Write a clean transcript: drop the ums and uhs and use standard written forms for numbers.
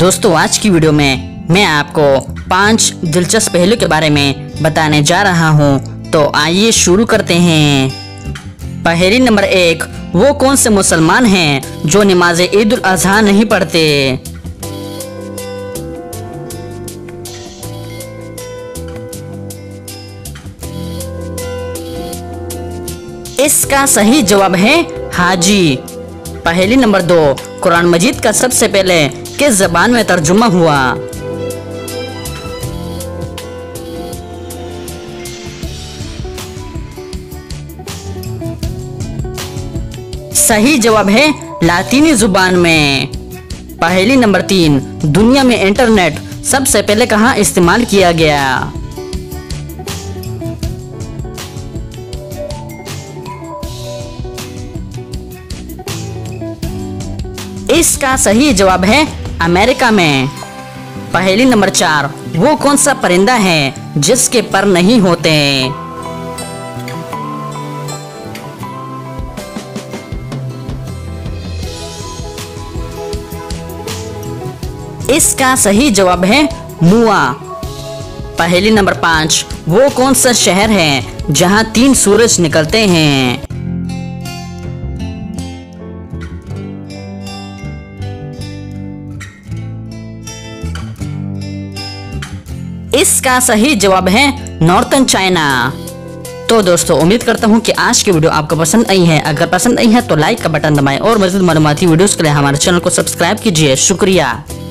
दोस्तों आज की वीडियो में मैं आपको 5 दिलचस्प पहेलियों के बारे में बताने जा रहा हूँ, तो आइए शुरू करते हैं। पहेली नंबर 1, वो कौन से मुसलमान हैं जो नमाज ईद उल अजहा नहीं पढ़ते? इसका सही जवाब है हाजी। पहेली नंबर 2, कुरान मजीद का सबसे पहले किस जबान में तर्जुमा हुआ? सही जवाब है लातीनी जुबान में। पहेली नंबर 3, दुनिया में इंटरनेट सबसे पहले कहाँ इस्तेमाल किया गया? इसका सही जवाब है अमेरिका में। पहेली नंबर 4, वो कौन सा परिंदा है जिसके पर नहीं होते? इसका सही जवाब है मुआ। पहेली नंबर 5, वो कौन सा शहर है जहाँ 3 सूरज निकलते हैं? इसका सही जवाब है नॉर्थन चाइना। तो दोस्तों उम्मीद करता हूँ कि आज की वीडियो आपको पसंद आई है। अगर पसंद आई है तो लाइक का बटन दबाएं और मज़ीद मालूमाती वीडियोस के लिए हमारे चैनल को सब्सक्राइब कीजिए। शुक्रिया।